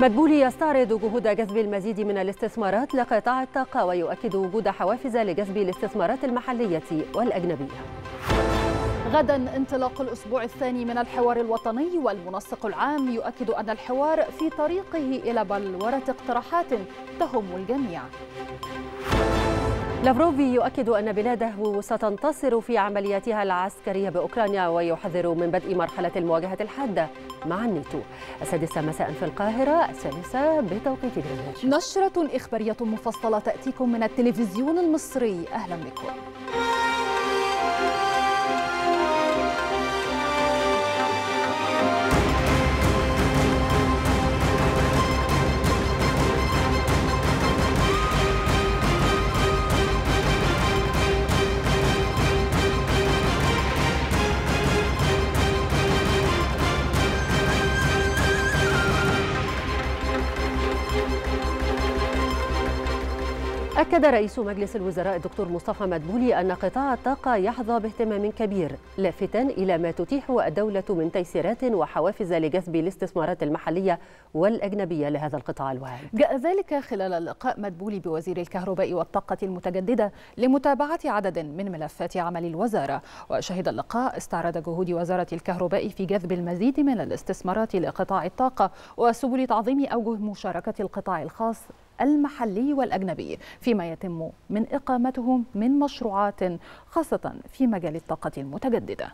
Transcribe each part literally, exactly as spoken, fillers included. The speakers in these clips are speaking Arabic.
مدبولي يستعرض جهود جذب المزيد من الاستثمارات لقطاع الطاقة ويؤكد وجود حوافز لجذب الاستثمارات المحلية والأجنبية. غدا انطلاق الأسبوع الثاني من الحوار الوطني، والمنسق العام يؤكد أن الحوار في طريقه إلى بلورة اقتراحات تهم الجميع. لافروف يؤكد أن بلاده ستنتصر في عملياتها العسكرية بأوكرانيا ويحذر من بدء مرحلة المواجهة الحادة مع الناتو. السادسة مساء في القاهرة، الثالثة بتوقيت بغداد. نشرة إخبارية مفصلة تأتيكم من التلفزيون المصري، أهلا بكم. أكد رئيس مجلس الوزراء الدكتور مصطفى مدبولي أن قطاع الطاقة يحظى باهتمام كبير، لافتا إلى ما تتيحه الدولة من تيسيرات وحوافز لجذب الاستثمارات المحلية والأجنبية لهذا القطاع الوهاد. جاء ذلك خلال لقاء مدبولي بوزير الكهرباء والطاقة المتجددة لمتابعة عدد من ملفات عمل الوزارة، وشهد اللقاء استعراض جهود وزارة الكهرباء في جذب المزيد من الاستثمارات لقطاع الطاقة وسبل تعظيم أوجه مشاركة القطاع الخاص المحلي والأجنبي فيما يتم من إقامتهم من مشروعات خاصة في مجال الطاقة المتجددة.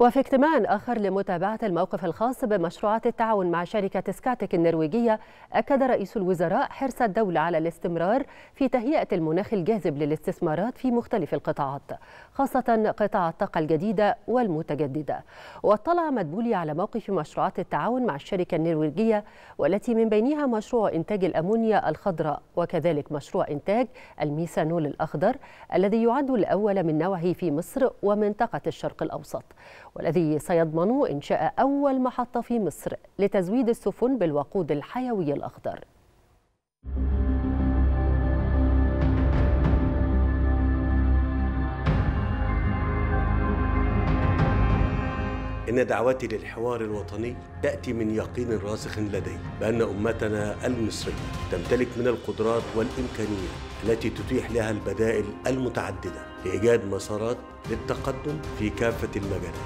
وفي اجتماع آخر لمتابعة الموقف الخاص بمشروعات التعاون مع شركة سكاتك النرويجية، أكد رئيس الوزراء حرص الدولة على الاستمرار في تهيئة المناخ الجاذب للاستثمارات في مختلف القطاعات، خاصة قطاع الطاقة الجديدة والمتجددة. واطلع مدبولي على موقف مشروعات التعاون مع الشركة النرويجية والتي من بينها مشروع إنتاج الأمونيا الخضراء وكذلك مشروع إنتاج الميثانول الأخضر الذي يعد الأول من نوعه في مصر ومنطقة الشرق الأوسط، والذي سيضمن إنشاء أول محطة في مصر لتزويد السفن بالوقود الحيوي الأخضر. إن دعوتي للحوار الوطني تأتي من يقين راسخ لدي بأن أمتنا المصرية تمتلك من القدرات والإمكانيات التي تتيح لها البدائل المتعددة لإيجاد مسارات للتقدم في كافة المجالات.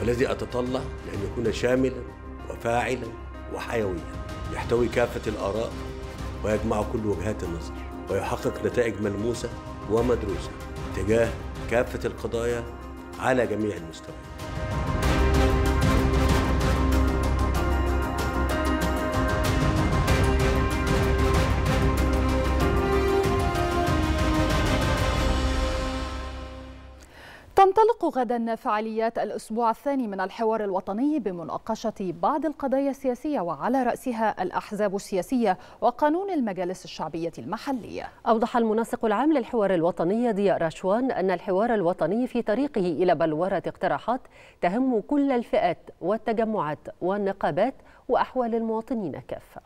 والذي أتطلع لأن يكون شاملاً وفاعلاً وحيوياً، يحتوي كافة الآراء ويجمع كل وجهات النظر ويحقق نتائج ملموسة ومدروسة تجاه كافة القضايا على جميع المستويات. تنطلق غدا فعاليات الأسبوع الثاني من الحوار الوطني بمناقشة بعض القضايا السياسية وعلى رأسها الأحزاب السياسية وقانون المجالس الشعبية المحلية. أوضح المنسق العام للحوار الوطني ضياء رشوان أن الحوار الوطني في طريقه إلى بلورة اقتراحات تهم كل الفئات والتجمعات والنقابات وأحوال المواطنين كافة.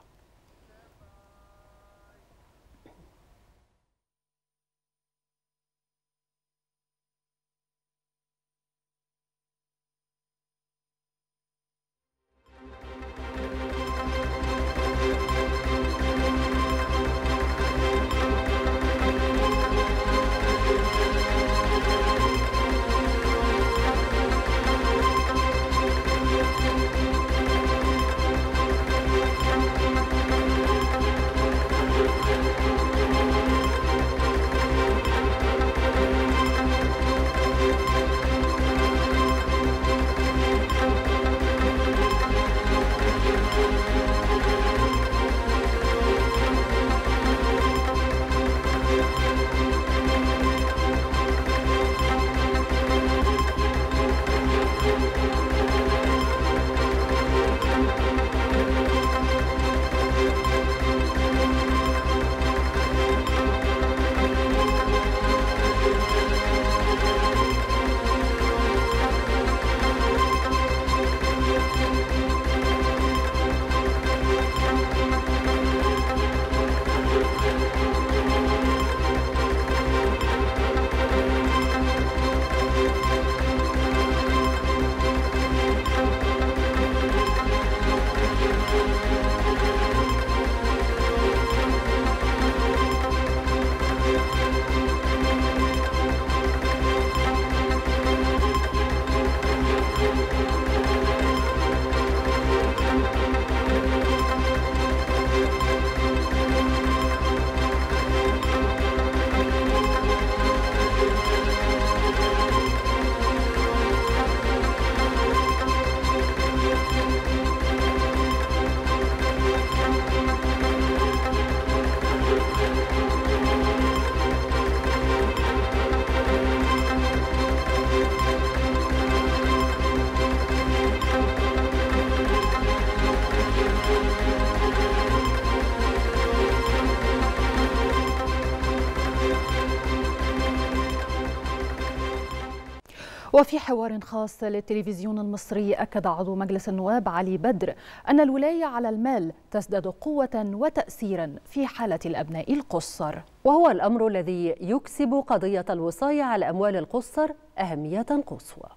وفي حوار خاص للتلفزيون المصري أكد عضو مجلس النواب علي بدر أن الولاية على المال تزداد قوة وتأثيرا في حالة الأبناء القُصّر، وهو الأمر الذي يكسب قضية الوصاية على أموال القُصّر أهمية قصوى.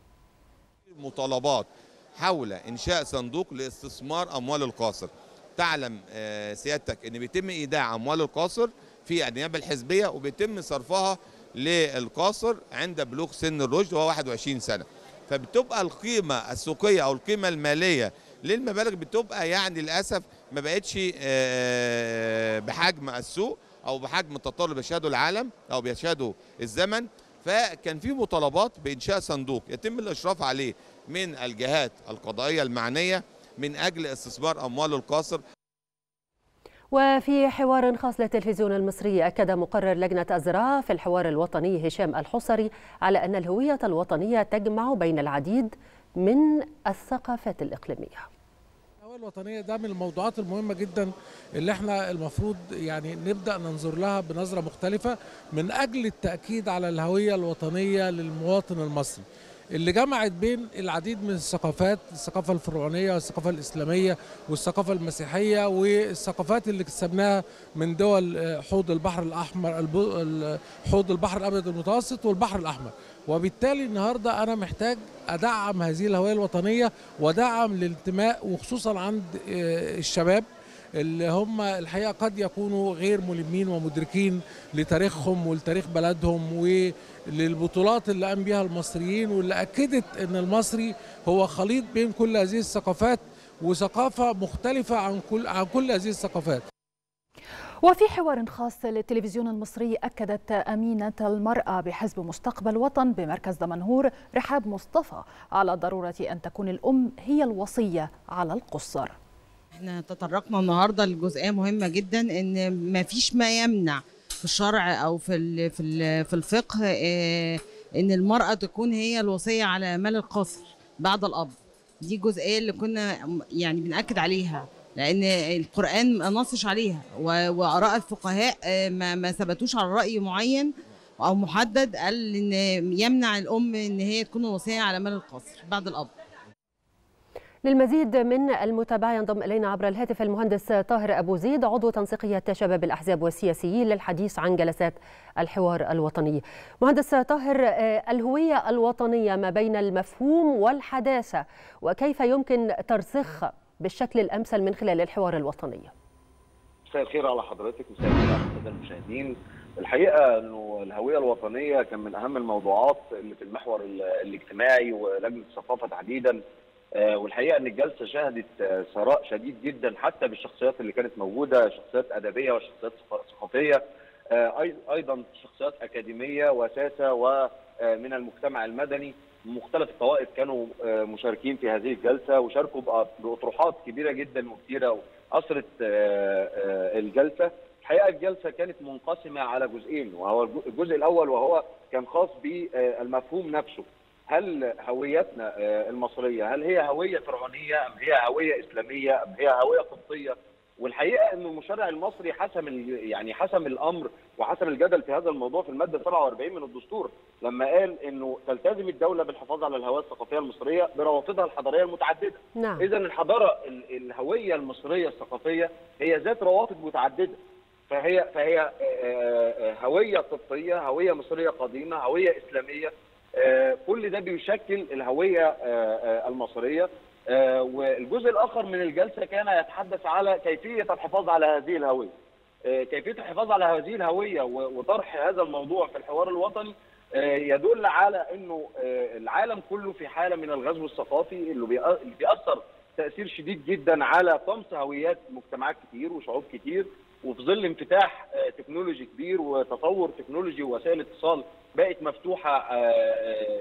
مطالبات حول إنشاء صندوق لاستثمار أموال القاصر. تعلم سيادتك أن بيتم إيداع أموال القاصر في النيابة الحزبية وبيتم صرفها للقاصر عند بلوغ سن الرشد وهو واحد وعشرين سنة، فبتبقى القيمة السوقية أو القيمة المالية للمبالغ بتبقى يعني للأسف ما بقتش بحجم السوق أو بحجم التطور اللي بيشهده العالم أو بيشهده الزمن. فكان في مطالبات بإنشاء صندوق يتم الإشراف عليه من الجهات القضائية المعنية من أجل استثمار أموال القاصر. وفي حوار خاص للتلفزيون المصري أكد مقرر لجنة الزراعة في الحوار الوطني هشام الحصري على أن الهوية الوطنية تجمع بين العديد من الثقافات الإقليمية. الوطنية ده من الموضوعات المهمة جدا اللي احنا المفروض يعني نبدأ ننظر لها بنظرة مختلفة من أجل التأكيد على الهوية الوطنية للمواطن المصري اللي جمعت بين العديد من الثقافات، الثقافة الفرعونية والثقافة الإسلامية والثقافة المسيحية والثقافات اللي اكتسبناها من دول حوض البحر الأحمر، حوض البحر الأبيض المتوسط والبحر الأحمر. وبالتالي النهارده أنا محتاج أدعم هذه الهوية الوطنية وأدعم الانتماء، وخصوصا عند الشباب اللي هم الحقيقة قد يكونوا غير ملمين ومدركين لتاريخهم ولتاريخ بلدهم وللبطولات اللي قام بيها المصريين، واللي أكدت أن المصري هو خليط بين كل هذه الثقافات وثقافة مختلفة عن كل عن كل هذه الثقافات. وفي حوار خاص للتلفزيون المصري أكدت أمينة المرأة بحزب مستقبل وطن بمركز دمنهور رحاب مصطفى على ضرورة أن تكون الأم هي الوصية على القُصّر. احنا تطرقنا النهارده لجزئيه مهمه جدا، ان ما فيش ما يمنع في الشرع او في في الفقه ان المراه تكون هي الوصيه على مال القصر بعد الاب. دي الجزئيه اللي كنا يعني بنأكد عليها لان القرآن ما نصش عليها، واراء الفقهاء ما ما ثبتوش على راي معين او محدد قال ان يمنع الام ان هي تكون الوصيه على مال القصر بعد الاب. للمزيد من المتابعة ينضم إلينا عبر الهاتف المهندس طاهر أبو زيد عضو تنسيقية شباب الأحزاب والسياسيين للحديث عن جلسات الحوار الوطني. مهندس طاهر، الهوية الوطنية ما بين المفهوم والحداثة، وكيف يمكن ترسيخها بالشكل الأمثل من خلال الحوار الوطني؟ مساء الخير على حضرتك، مساء الخير على السادة المشاهدين. الحقيقة أنه الهوية الوطنية كان من أهم الموضوعات اللي في المحور الاجتماعي ولجنة الثقافة تحديدا، والحقيقه ان الجلسه شهدت ثراء شديد جدا حتى بالشخصيات اللي كانت موجوده، شخصيات ادبيه وشخصيات ثقافيه، ايضا شخصيات اكاديميه وساسه ومن المجتمع المدني، مختلف الطوائف كانوا مشاركين في هذه الجلسه وشاركوا باطروحات كبيره جدا وكثيره اثرت الجلسه. الحقيقه الجلسه كانت منقسمه على جزئين، وهو الجزء الاول وهو كان خاص بالمفهوم نفسه. هل هويتنا المصرية هل هي هوية فرعونية أم هي هوية إسلامية أم هي هوية قبطية؟ والحقيقة أن المشرع المصري حسم يعني حسم الأمر وحسم الجدل في هذا الموضوع في المادة سبعة وأربعين من الدستور، لما قال أنه تلتزم الدولة بالحفاظ على الهوية الثقافية المصرية بروابطها الحضارية المتعددة. نعم. إذا الحضارة الهوية المصرية الثقافية هي ذات روابط متعددة، فهي فهي هوية قبطية، هوية مصرية قديمة، هوية إسلامية، كل ده بيشكل الهوية المصرية. والجزء الآخر من الجلسة كان يتحدث على كيفية الحفاظ على هذه الهوية، كيفية الحفاظ على هذه الهوية وطرح هذا الموضوع في الحوار الوطني يدل على أنه العالم كله في حالة من الغزو الثقافي اللي بيأثر تأثير شديد جدا على طمس هويات مجتمعات كتير وشعوب كتير، وفي ظل انفتاح تكنولوجي كبير وتطور تكنولوجي ووسائل اتصال بقت مفتوحه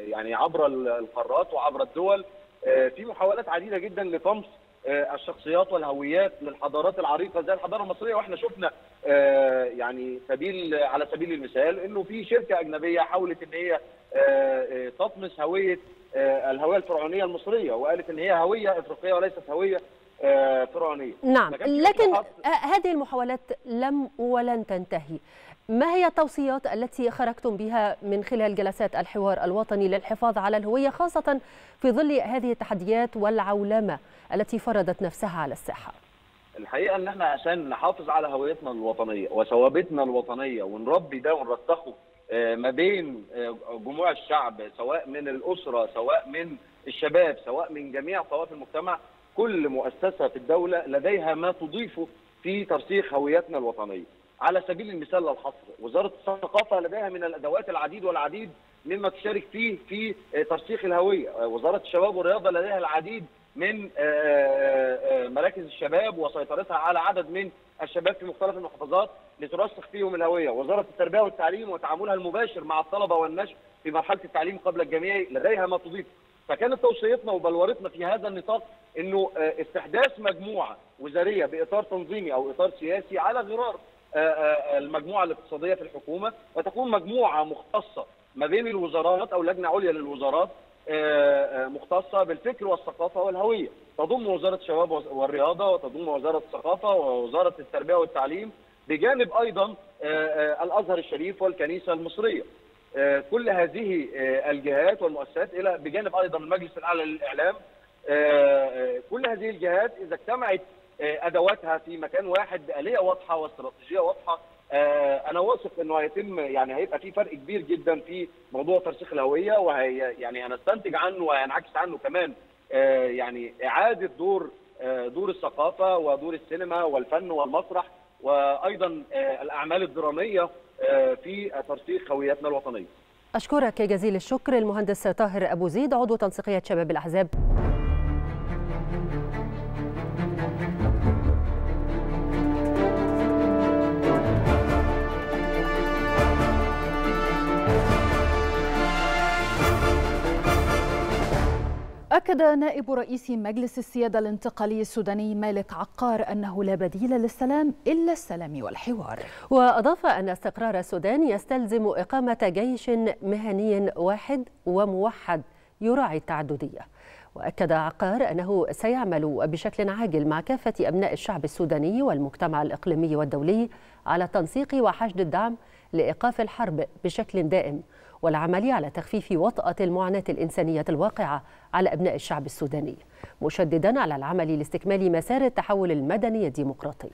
يعني عبر القارات وعبر الدول، في محاولات عديده جدا لطمس الشخصيات والهويات للحضارات العريقه زي الحضاره المصريه. واحنا شفنا يعني سبيل على سبيل المثال انه في شركه اجنبيه حاولت ان هي تطمس هويه الهويه الفرعونيه المصريه، وقالت ان هي هويه افريقيه وليست هويه فرعونيه. نعم، لكن هذه المحاولات لم ولن تنتهي. ما هي التوصيات التي خرجتم بها من خلال جلسات الحوار الوطني للحفاظ على الهوية، خاصة في ظل هذه التحديات والعولمة التي فرضت نفسها على الساحة؟ الحقيقة ان احنا عشان نحافظ على هويتنا الوطنية وثوابتنا الوطنية ونربي ده ونرسخه ما بين جموع الشعب، سواء من الأسرة، سواء من الشباب، سواء من جميع طوائف المجتمع، كل مؤسسة في الدولة لديها ما تضيفه في ترسيخ هويتنا الوطنية. على سبيل المثال للحصر، وزارة الثقافة لديها من الأدوات العديد والعديد مما تشارك فيه في ترسيخ الهوية. وزارة الشباب والرياضة لديها العديد من مراكز الشباب وسيطرتها على عدد من الشباب في مختلف المحافظات لترسخ فيهم الهوية. وزارة التربية والتعليم وتعاملها المباشر مع الطلبة والنشء في مرحلة التعليم قبل الجامعي لديها ما تضيف. فكانت توصيتنا وبلورتنا في هذا النطاق انه استحداث مجموعة وزارية بإطار تنظيمي او إطار سياسي على غرار المجموعة الاقتصادية في الحكومة، وتكون مجموعة مختصة ما بين الوزارات او لجنة عليا للوزارات مختصة بالفكر والثقافة والهوية، تضم وزارة الشباب والرياضة وتضم وزارة الثقافة ووزارة التربية والتعليم، بجانب ايضا الازهر الشريف والكنيسة المصرية. كل هذه الجهات والمؤسسات، الى بجانب ايضا المجلس الاعلى للاعلام، كل هذه الجهات اذا اجتمعت ادواتها في مكان واحد بآلية واضحة واستراتيجية واضحة، انا واثق انه هيتم، يعني هيبقى في فرق كبير جدا في موضوع ترسيخ الهوية، وهي يعني هنستنتج عنه وهينعكس عنه كمان يعني اعادة دور دور الثقافة ودور السينما والفن والمسرح وايضا الاعمال الدرامية في ترسيخ هويتنا الوطنية. أشكرك جزيل الشكر المهندس طاهر أبو زيد، عضو تنسيقية شباب الأحزاب. أكد نائب رئيس مجلس السيادة الانتقالي السوداني مالك عقار أنه لا بديل للسلام إلا السلام والحوار، وأضاف أن استقرار السودان يستلزم إقامة جيش مهني واحد وموحد يراعي التعددية. وأكد عقار أنه سيعمل بشكل عاجل مع كافة أبناء الشعب السوداني والمجتمع الإقليمي والدولي على تنسيق وحشد الدعم لإيقاف الحرب بشكل دائم والعمل على تخفيف وطأة المعاناة الإنسانية الواقعة على أبناء الشعب السوداني، مشددا على العمل لاستكمال مسار التحول المدني الديمقراطي.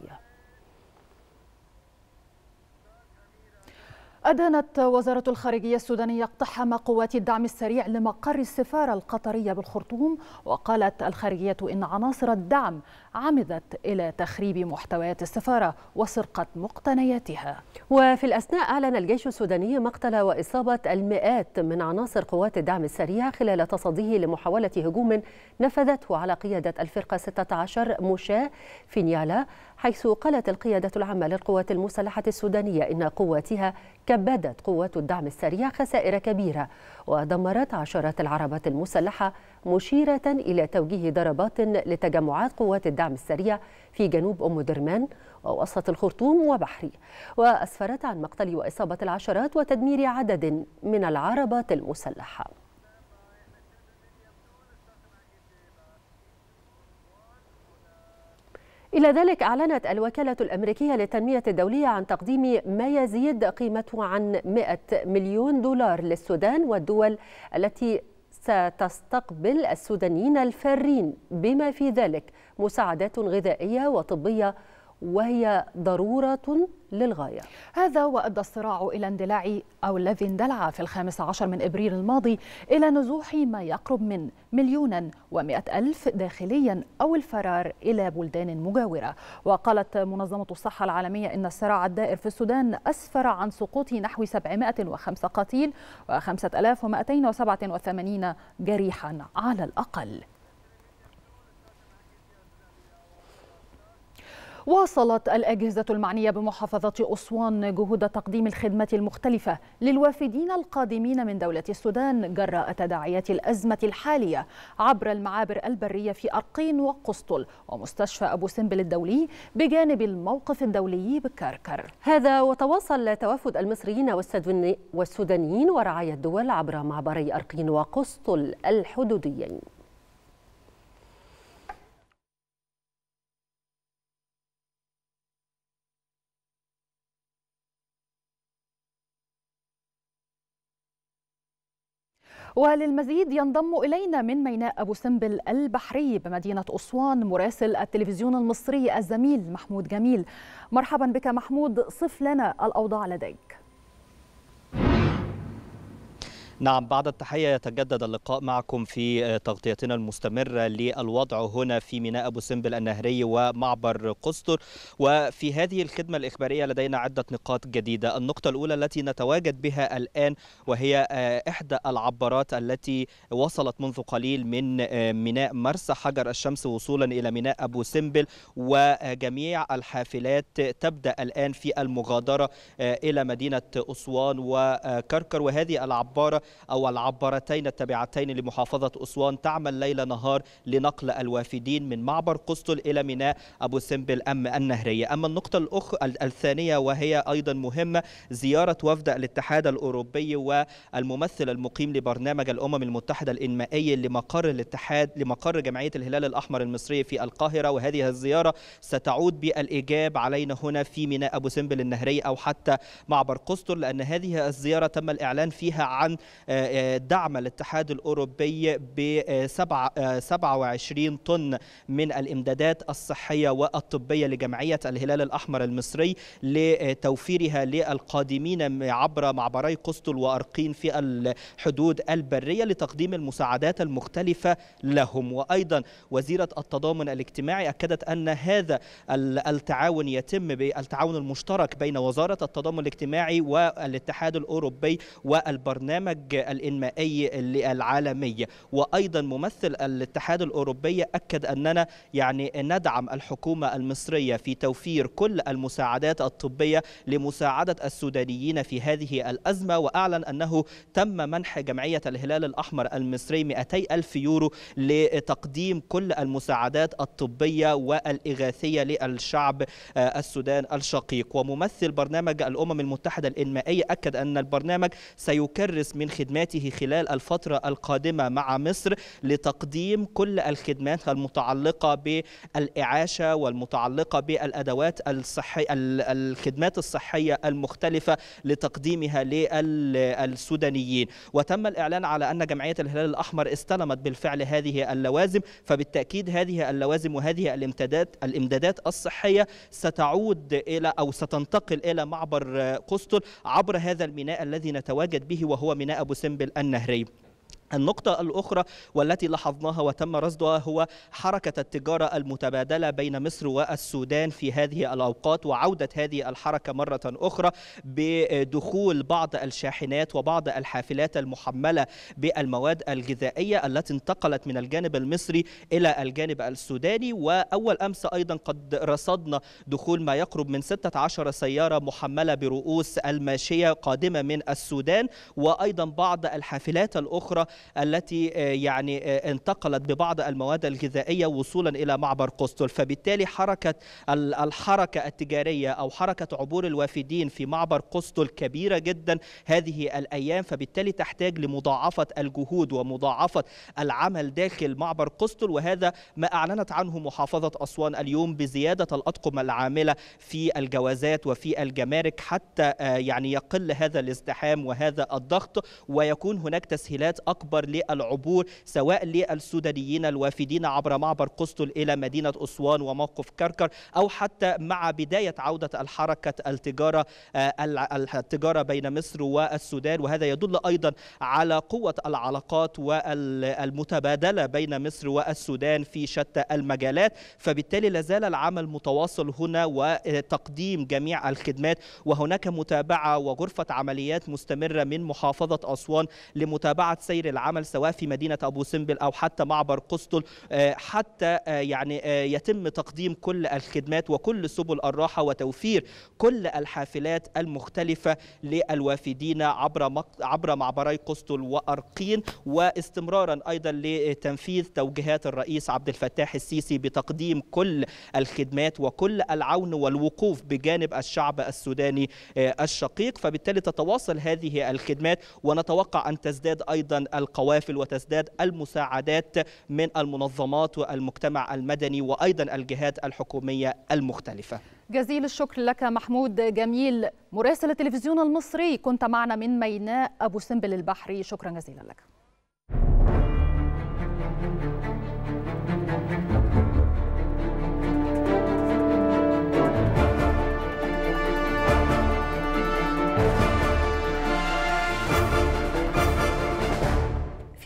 أدانت وزارة الخارجية السودانية اقتحام قوات الدعم السريع لمقر السفارة القطرية بالخرطوم، وقالت الخارجية إن عناصر الدعم عمدت إلى تخريب محتويات السفارة وسرقة مقتنياتها. وفي الأثناء أعلن الجيش السوداني مقتل وإصابة المئات من عناصر قوات الدعم السريع خلال تصديه لمحاولة هجوم نفذته على قيادة الفرقة ستة عشر مشاة في نيالا، حيث قالت القيادة العامة للقوات المسلحة السودانية إن قواتها كبدت قوات الدعم السريع خسائر كبيرة ودمرت عشرات العربات المسلحة، مشيرة إلى توجيه ضربات لتجمعات قوات الدعم السريع في جنوب أم درمان ووسط الخرطوم وبحري، وأسفرت عن مقتل وإصابة العشرات وتدمير عدد من العربات المسلحة. إلى ذلك أعلنت الوكالة الأمريكية للتنمية الدولية عن تقديم ما يزيد قيمته عن مئة مليون دولار للسودان والدول التي ستستقبل السودانيين الفارين، بما في ذلك مساعدات غذائية وطبية، وهي ضرورة للغاية. هذا وأدى الصراع إلى اندلاع أو الذي اندلع في الخامس عشر من إبريل الماضي إلى نزوح ما يقرب من مليونا ومئة ألف داخليا أو الفرار إلى بلدان مجاورة. وقالت منظمة الصحة العالمية إن الصراع الدائر في السودان أسفر عن سقوط نحو سبعمئة وخمسة قتيل وخمسة آلاف ومئتين وسبعة وثمانين جريحا على الأقل. واصلت الأجهزة المعنية بمحافظة أسوان جهود تقديم الخدمة المختلفة للوافدين القادمين من دولة السودان جراء تداعيات الأزمة الحالية، عبر المعابر البرية في أرقين وقسطل ومستشفى أبو سمبل الدولي، بجانب الموقف الدولي بكركر. هذا وتواصل توافد المصريين والسودانيين ورعايا الدول عبر معبري أرقين وقسطل الحدوديين. وللمزيد ينضم إلينا من ميناء أبو سمبل البحري بمدينة أسوان مراسل التلفزيون المصري الزميل محمود جميل. مرحبا بك محمود، صف لنا الأوضاع لديك. نعم، بعد التحية يتجدد اللقاء معكم في تغطيتنا المستمرة للوضع هنا في ميناء أبو سمبل النهري ومعبر قسطر. وفي هذه الخدمة الإخبارية لدينا عدة نقاط جديدة. النقطة الأولى التي نتواجد بها الآن وهي إحدى العبارات التي وصلت منذ قليل من ميناء مرسى حجر الشمس وصولا إلى ميناء أبو سمبل، وجميع الحافلات تبدأ الآن في المغادرة إلى مدينة أسوان وكركر. وهذه العبارة أو العبارتين التابعتين لمحافظة أسوان تعمل ليل نهار لنقل الوافدين من معبر قسطل إلى ميناء أبو سمبل أم النهرية. أما النقطة الأخرى الثانية وهي أيضا مهمة، زيارة وفد الاتحاد الأوروبي والممثل المقيم لبرنامج الأمم المتحدة الإنمائي لمقر الاتحاد لمقر جمعية الهلال الأحمر المصري في القاهرة، وهذه الزيارة ستعود بالإيجاب علينا هنا في ميناء أبو سمبل النهرية أو حتى معبر قسطل، لأن هذه الزيارة تم الإعلان فيها عن دعم الاتحاد الأوروبي ب سبعة وعشرين طن من الإمدادات الصحية والطبية لجمعية الهلال الأحمر المصري لتوفيرها للقادمين عبر معبري قسطل وأرقين في الحدود البرية لتقديم المساعدات المختلفة لهم. وأيضا وزيرة التضامن الاجتماعي أكدت أن هذا التعاون يتم بالتعاون المشترك بين وزارة التضامن الاجتماعي والاتحاد الأوروبي والبرنامج الإنمائي العالمي. وأيضا ممثل الاتحاد الأوروبي أكد أننا يعني ندعم الحكومة المصرية في توفير كل المساعدات الطبية لمساعدة السودانيين في هذه الأزمة، وأعلن أنه تم منح جمعية الهلال الأحمر المصري مئتي ألف يورو لتقديم كل المساعدات الطبية والإغاثية للشعب السودان الشقيق. وممثل برنامج الأمم المتحدة الإنمائي أكد أن البرنامج سيكرس من من خدماته خلال الفترة القادمة مع مصر لتقديم كل الخدمات المتعلقة بالإعاشة والمتعلقة بالأدوات الصحية الخدمات الصحية المختلفة لتقديمها للسودانيين. وتم الإعلان على أن جمعية الهلال الأحمر استلمت بالفعل هذه اللوازم، فبالتأكيد هذه اللوازم وهذه الامتدادات الامدادات الصحية ستعود إلى أو ستنتقل إلى معبر قسطل عبر هذا الميناء الذي نتواجد به وهو ميناء أبو سمبل النهري. النقطة الأخرى والتي لاحظناها وتم رصدها هو حركة التجارة المتبادلة بين مصر والسودان في هذه الأوقات، وعودة هذه الحركة مرة أخرى بدخول بعض الشاحنات وبعض الحافلات المحملة بالمواد الغذائية التي انتقلت من الجانب المصري إلى الجانب السوداني. وأول أمس أيضا قد رصدنا دخول ما يقرب من ستة عشر سيارة محملة برؤوس الماشية قادمة من السودان، وأيضا بعض الحافلات الأخرى التي يعني انتقلت ببعض المواد الغذائية وصولا إلى معبر قسطل. فبالتالي حركة الحركة التجارية أو حركة عبور الوافدين في معبر قسطل كبيرة جدا هذه الأيام، فبالتالي تحتاج لمضاعفة الجهود ومضاعفة العمل داخل معبر قسطل، وهذا ما أعلنت عنه محافظة أسوان اليوم بزيادة الأطقم العاملة في الجوازات وفي الجمارك حتى يعني يقل هذا الازدحام وهذا الضغط، ويكون هناك تسهيلات أكبر أكبر للعبور سواء للسودانيين الوافدين عبر معبر قسطل إلى مدينة أسوان وموقف كركر، أو حتى مع بداية عودة الحركة التجارة التجارة بين مصر والسودان. وهذا يدل أيضا على قوة العلاقات والمتبادلة بين مصر والسودان في شتى المجالات، فبالتالي لازال العمل متواصل هنا وتقديم جميع الخدمات، وهناك متابعة وغرفة عمليات مستمرة من محافظة أسوان لمتابعة سير العمل سواء في مدينة أبو سمبل أو حتى معبر قسطل، حتى يعني يتم تقديم كل الخدمات وكل سبل الراحة وتوفير كل الحافلات المختلفة للوافدين عبر عبر معبري قسطل وأرقين، واستمرارا أيضا لتنفيذ توجيهات الرئيس عبد الفتاح السيسي بتقديم كل الخدمات وكل العون والوقوف بجانب الشعب السوداني الشقيق. فبالتالي تتواصل هذه الخدمات، ونتوقع أن تزداد أيضا القوافل وتزداد المساعدات من المنظمات والمجتمع المدني وأيضا الجهات الحكومية المختلفة. جزيل الشكر لك محمود جميل مراسل التلفزيون المصري، كنت معنا من ميناء أبو سمبل البحري، شكرا جزيلا لك.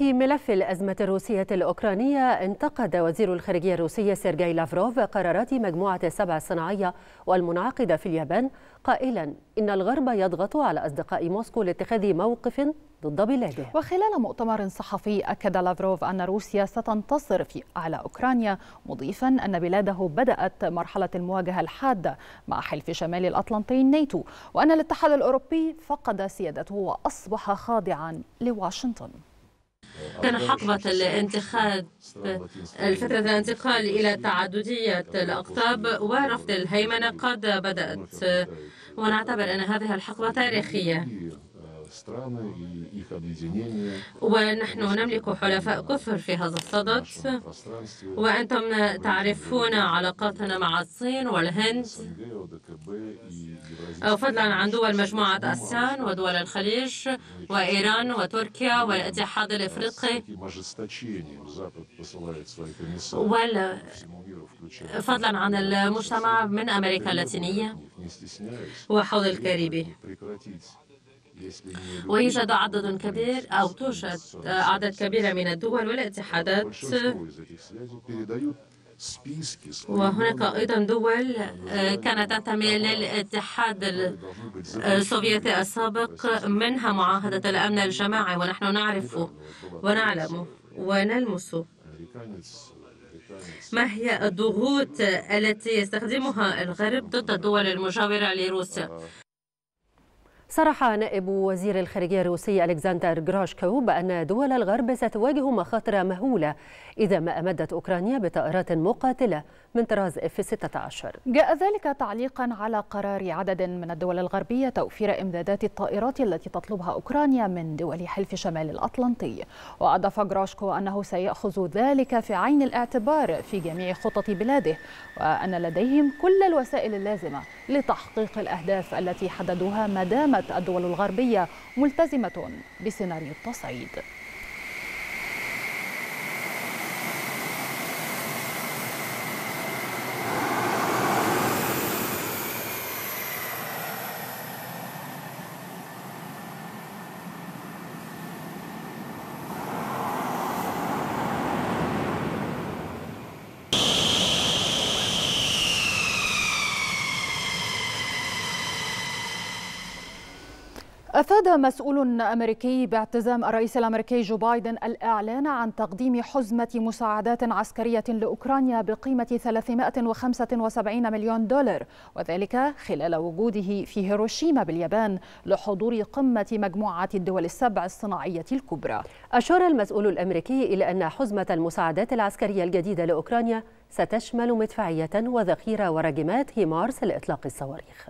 في ملف الأزمة الروسية الأوكرانية، انتقد وزير الخارجية الروسي سيرجي لافروف قرارات مجموعة السبع الصناعية والمنعقدة في اليابان، قائلا إن الغرب يضغط على أصدقاء موسكو لاتخاذ موقف ضد بلاده. وخلال مؤتمر صحفي أكد لافروف أن روسيا ستنتصر في على أوكرانيا، مضيفا أن بلاده بدأت مرحلة المواجهة الحادة مع حلف شمال الأطلنطي الناتو، وأن الاتحاد الأوروبي فقد سيادته وأصبح خاضعا لواشنطن. كان حقبة الانتخاب الفترة الانتقال إلى تعددية الأقطاب ورفض الهيمنة قد بدأت، ونعتبر أن هذه الحقبة تاريخية، ونحن نملك حلفاء كثر في هذا الصدد، وأنتم تعرفون علاقاتنا مع الصين والهند، فضلا عن دول مجموعة آسيان ودول الخليج وإيران وتركيا والاتحاد الإفريقي، فضلا عن المجتمع من أمريكا اللاتينية وحوض الكاريبي. ويوجد عدد كبير أو توجد أعداد كبيرة من الدول والاتحادات، وهناك أيضا دول كانت تنتمي للاتحاد السوفيتي السابق، منها معاهدة الأمن الجماعي، ونحن نعرف ونعلم ونلمس ما هي الضغوط التي يستخدمها الغرب ضد الدول المجاورة لروسيا. صرح نائب وزير الخارجية الروسي ألكسندر غروشكو بأن دول الغرب ستواجه مخاطر مهولة إذا ما أمدت أوكرانيا بطائرات مقاتلة من طراز اف ستة عشر. جاء ذلك تعليقا على قرار عدد من الدول الغربية توفير إمدادات الطائرات التي تطلبها أوكرانيا من دول حلف شمال الأطلنطي. وأضاف غروشكو أنه سيأخذ ذلك في عين الاعتبار في جميع خطط بلاده، وأن لديهم كل الوسائل اللازمة لتحقيق الأهداف التي حددوها ما دام الدول الغربية ملتزمة بسيناريو التصعيد. أفاد مسؤول أمريكي باعتزام الرئيس الأمريكي جو بايدن الإعلان عن تقديم حزمة مساعدات عسكرية لأوكرانيا بقيمة ثلاثمائة وخمسة وسبعين مليون دولار، وذلك خلال وجوده في هيروشيما باليابان لحضور قمة مجموعة الدول السبع الصناعية الكبرى. أشار المسؤول الأمريكي إلى أن حزمة المساعدات العسكرية الجديدة لأوكرانيا ستشمل مدفعية وذخيرة ورجمات هيمارس لإطلاق الصواريخ.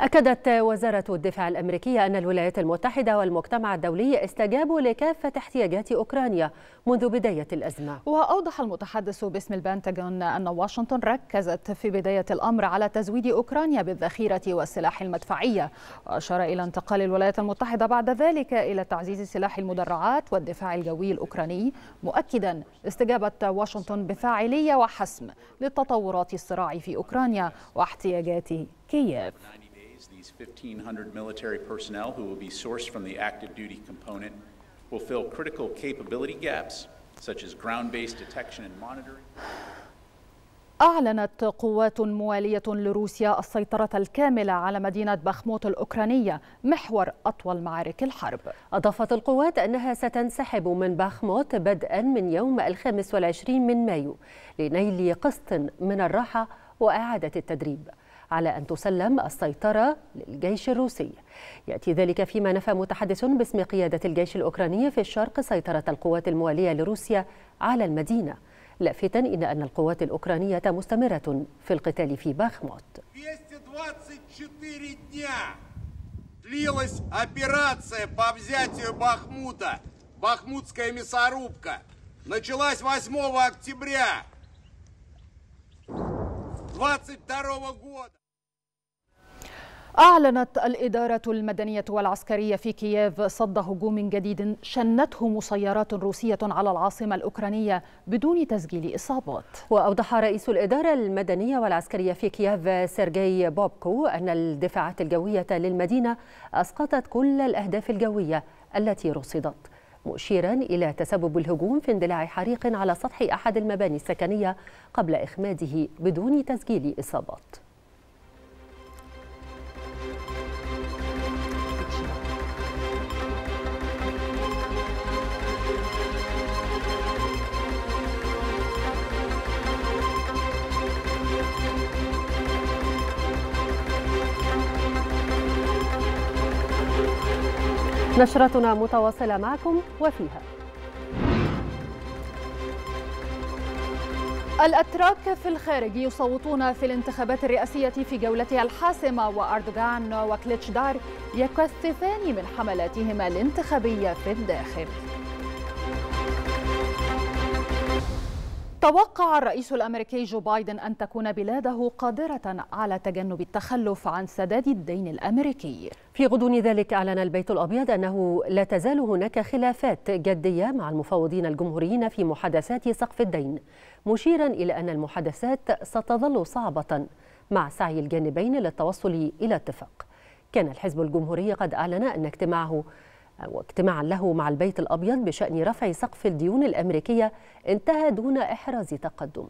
أكدت وزارة الدفاع الأمريكية أن الولايات المتحدة والمجتمع الدولي استجابوا لكافة احتياجات أوكرانيا منذ بداية الأزمة. وأوضح المتحدث باسم البنتاغون أن واشنطن ركزت في بداية الأمر على تزويد أوكرانيا بالذخيرة والسلاح المدفعية، وأشار إلى انتقال الولايات المتحدة بعد ذلك إلى تعزيز سلاح المدرعات والدفاع الجوي الأوكراني، مؤكدا استجابة واشنطن بفاعلية وحسم للتطورات الصراع في أوكرانيا واحتياجات كييف. These fifteen hundred military personnel who will be sourced from the active duty component will fill critical capability gaps such as ground-based detection and monitoring. أعلنت قوات موالية لروسيا السيطرة الكاملة على مدينة بخموت الأوكرانية، محور أطول معارك الحرب. أضافت القوات أنها ستنسحب من بخموت بدءا من يوم الخامس والعشرين من مايو لنيل قسط من الراحة وإعادة التدريب، على أن تسلم السيطرة للجيش الروسي. يأتي ذلك فيما نفى متحدث باسم قيادة الجيش الأوكراني في الشرق سيطرة القوات الموالية لروسيا على المدينة، لافتا إلى أن القوات الأوكرانية مستمرة في القتال في باخموت. أعلنت الإدارة المدنية والعسكرية في كييف صد هجوم جديد شنته مسيرات روسية على العاصمة الأوكرانية بدون تسجيل إصابات. وأوضح رئيس الإدارة المدنية والعسكرية في كييف سيرجي بوبكو أن الدفاعات الجوية للمدينة أسقطت كل الأهداف الجوية التي رصدت، مشيرا إلى تسبب الهجوم في اندلاع حريق على سطح أحد المباني السكنية قبل إخماده بدون تسجيل إصابات. نشرتنا متواصلة معكم وفيها الأتراك في الخارج يصوتون في الانتخابات الرئاسية في جولتها الحاسمة، وأردوغان وكليتشدار يكثفان من حملاتهما الانتخابية في الداخل. توقع الرئيس الأمريكي جو بايدن أن تكون بلاده قادرة على تجنب التخلف عن سداد الدين الأمريكي. في غضون ذلك أعلن البيت الأبيض أنه لا تزال هناك خلافات جدية مع المفوضين الجمهوريين في محادثات سقف الدين، مشيرا إلى أن المحادثات ستظل صعبة مع سعي الجانبين للتوصل إلى اتفاق. كان الحزب الجمهوري قد أعلن أن اجتماعه واجتماعا له مع البيت الأبيض بشأن رفع سقف الديون الأمريكية انتهى دون إحراز تقدم.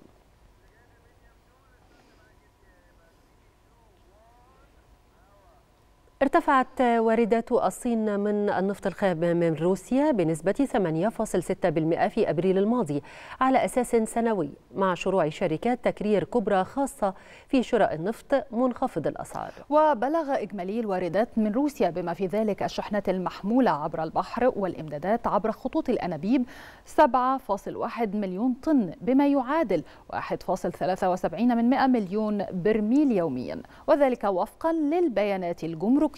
ارتفعت واردات الصين من النفط الخام من روسيا بنسبة ثمانية فاصل ستة بالمئة في أبريل الماضي على أساس سنوي، مع شروع شركات تكرير كبرى خاصة في شراء النفط منخفض الأسعار. وبلغ إجمالي الواردات من روسيا بما في ذلك الشحنات المحمولة عبر البحر والإمدادات عبر خطوط الأنابيب سبعة فاصل واحد مليون طن، بما يعادل واحد فاصل ثلاثة وسبعين بالمئة مليون برميل يوميا، وذلك وفقا للبيانات الجمركية.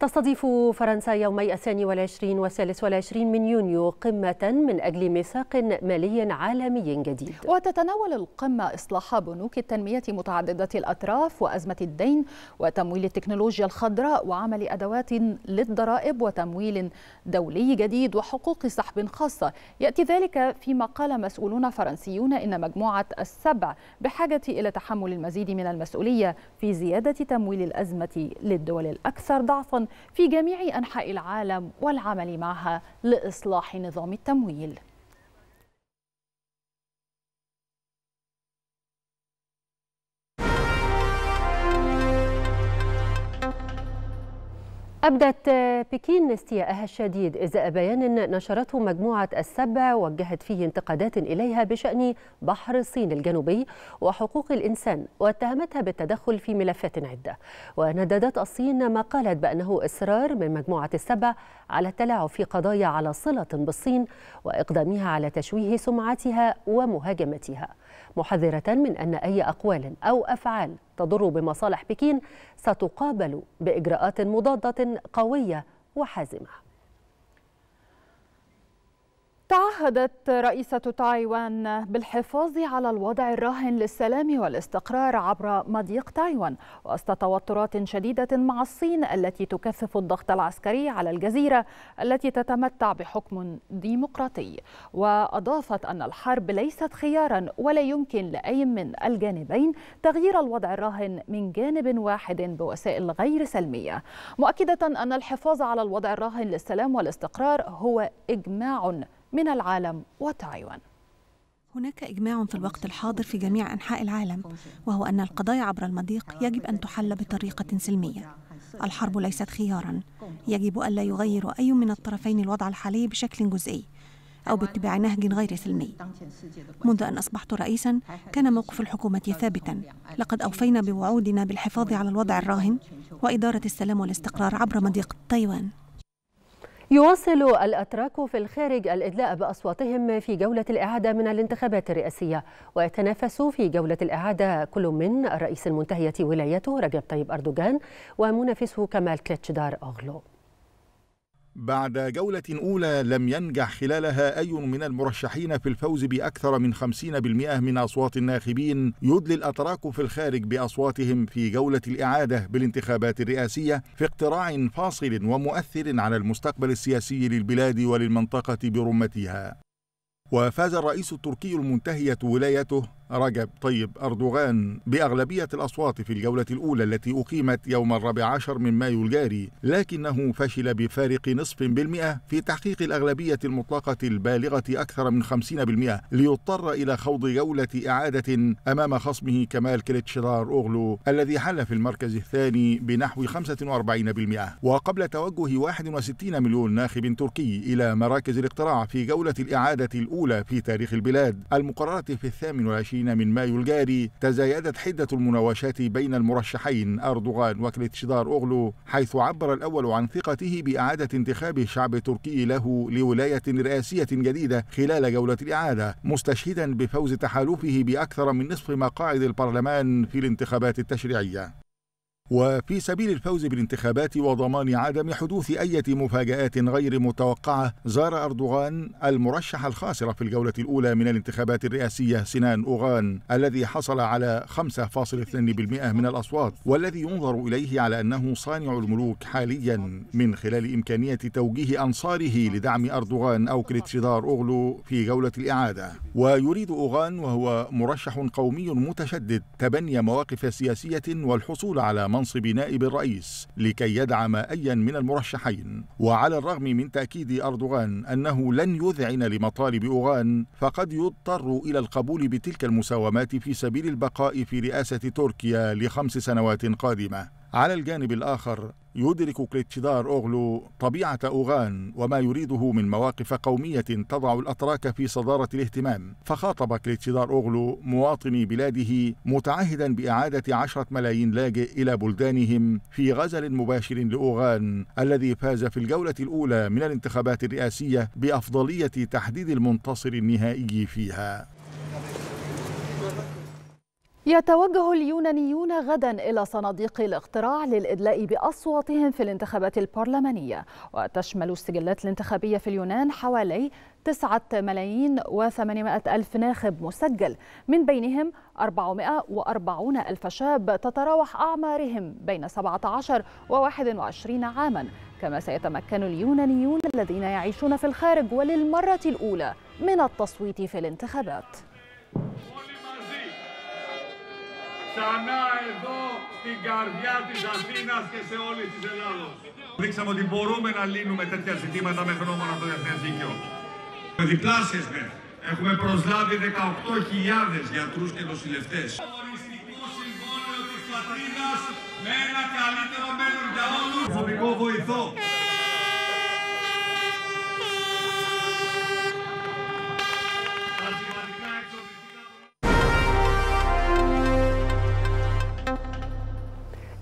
تستضيف فرنسا يومي الثاني والعشرين والثالث والعشرين من يونيو قمة من أجل ميثاق مالي عالمي جديد. وتتناول القمة إصلاح بنوك التنمية متعددة الأطراف وأزمة الدين وتمويل التكنولوجيا الخضراء وعمل أدوات للضرائب وتمويل دولي جديد وحقوق سحب خاصة. يأتي ذلك فيما قال مسؤولون فرنسيون إن مجموعة السبع بحاجة إلى تحمل المزيد من المسؤولية في زيادة تمويل الأزمة للدول الأكثر ضعفاً في جميع أنحاء العالم والعمل معها لإصلاح نظام التمويل. أبدت بكين استياءها الشديد إزاء بيان نشرته مجموعة السبع وجهت فيه انتقادات إليها بشأن بحر الصين الجنوبي وحقوق الإنسان، واتهمتها بالتدخل في ملفات عدة. ونددت الصين ما قالت بأنه إصرار من مجموعة السبع على التلاعب في قضايا على صلة بالصين وإقدامها على تشويه سمعتها ومهاجمتها، محذرة من أن أي أقوال أو أفعال تضر بمصالح بكين ستقابل بإجراءات مضادة قوية وحازمة. تعهدت رئيسة تايوان بالحفاظ على الوضع الراهن للسلام والاستقرار عبر مضيق تايوان وسط توترات شديدة مع الصين التي تكثف الضغط العسكري على الجزيرة التي تتمتع بحكم ديمقراطي. وأضافت أن الحرب ليست خيارا ولا يمكن لأي من الجانبين تغيير الوضع الراهن من جانب واحد بوسائل غير سلمية، مؤكدة أن الحفاظ على الوضع الراهن للسلام والاستقرار هو إجماع من العالم وتايوان. هناك إجماع في الوقت الحاضر في جميع أنحاء العالم وهو أن القضايا عبر المضيق يجب أن تحل بطريقة سلمية. الحرب ليست خياراً، يجب ألا يغير أي من الطرفين الوضع الحالي بشكل جزئي أو باتباع نهج غير سلمي. منذ أن أصبحت رئيساً كان موقف الحكومة ثابتاً، لقد أوفينا بوعودنا بالحفاظ على الوضع الراهن وإدارة السلام والاستقرار عبر مضيق تايوان. يواصل الأتراك في الخارج الإدلاء بأصواتهم في جولة الإعادة من الانتخابات الرئاسية، ويتنافس في جولة الإعادة كل من الرئيس المنتهية ولايته رجب طيب أردوغان ومنافسه كمال كليتشدار أوغلو. بعد جولة أولى لم ينجح خلالها أي من المرشحين في الفوز بأكثر من خمسين بالمئة من أصوات الناخبين، يدلي الأتراك في الخارج بأصواتهم في جولة الإعادة بالانتخابات الرئاسية في اقتراع فاصل ومؤثر على المستقبل السياسي للبلاد وللمنطقة برمتها. وفاز الرئيس التركي المنتهية ولايته رجب طيب أردوغان بأغلبية الأصوات في الجولة الأولى التي أقيمت يوم الرابع عشر من مايو الجاري، لكنه فشل بفارق نصف بالمئة في تحقيق الأغلبية المطلقة البالغة أكثر من خمسين بالمئة، ليضطر إلى خوض جولة إعادة أمام خصمه كمال كليتشدار أوغلو الذي حل في المركز الثاني بنحو خمسة وأربعين بالمئة، وقبل توجه واحد وستين مليون ناخب تركي إلى مراكز الاقتراع في جولة الإعادة الأولى في تاريخ البلاد المقررة في الثامن والعشرين من مايو الجاري. تزايدت حدة المناوشات بين المرشحين أردوغان وكليتشدار أوغلو، حيث عبر الأول عن ثقته بإعادة انتخاب الشعب التركي له لولاية رئاسية جديدة خلال جولة الإعادة، مستشهدا بفوز تحالفه بأكثر من نصف مقاعد البرلمان في الانتخابات التشريعية. وفي سبيل الفوز بالانتخابات وضمان عدم حدوث أي مفاجآت غير متوقعة، زار أردوغان المرشح الخاسر في الجولة الأولى من الانتخابات الرئاسية سنان أوغان، الذي حصل على خمسة فاصلة اثنين بالمئة من الأصوات، والذي ينظر إليه على أنه صانع الملوك حاليا من خلال إمكانية توجيه أنصاره لدعم أردوغان أو كليتشدار أوغلو في جولة الإعادة. ويريد أوغان، وهو مرشح قومي متشدد، تبني مواقف سياسية والحصول على منصب منصب نائب الرئيس لكي يدعم أيا من المرشحين. وعلى الرغم من تأكيد أردوغان أنه لن يذعن لمطالب أوغان، فقد يضطر إلى القبول بتلك المساومات في سبيل البقاء في رئاسة تركيا لخمس سنوات قادمة. على الجانب الآخر، يدرك كليتشدار أوغلو طبيعة أوغان وما يريده من مواقف قومية تضع الأتراك في صدارة الاهتمام، فخاطب كليتشدار أوغلو مواطني بلاده متعهدا بإعادة عشرة ملايين لاجئ إلى بلدانهم في غزل مباشر لأوغان الذي فاز في الجولة الأولى من الانتخابات الرئاسية بأفضلية تحديد المنتصر النهائي فيها. يتوجه اليونانيون غدا إلى صناديق الاقتراع للإدلاء بأصواتهم في الانتخابات البرلمانية، وتشمل السجلات الانتخابية في اليونان حوالي تسعة ملايين وثمانمائة ألف ناخب مسجل، من بينهم أربعمائة وأربعون ألف شاب تتراوح أعمارهم بين سبعة عشر وواحد وعشرين عاما، كما سيتمكن اليونانيون الذين يعيشون في الخارج وللمرة الأولى من التصويت في الانتخابات. Δείξαμε ότι μπορούμε να λύνουμε τέτοια ζητήματα με γνώμονα το διεθνές δίκαιο. Διπλάσιασμε. Έχουμε προσλάβει δεκαοκτώ χιλιάδες γιατρούς και νοσηλευτές. Οριστικό συμβόλαιο της Λατίνας με ένα καλύτερο μέλλον για όλους. Προσωπικό βοηθό.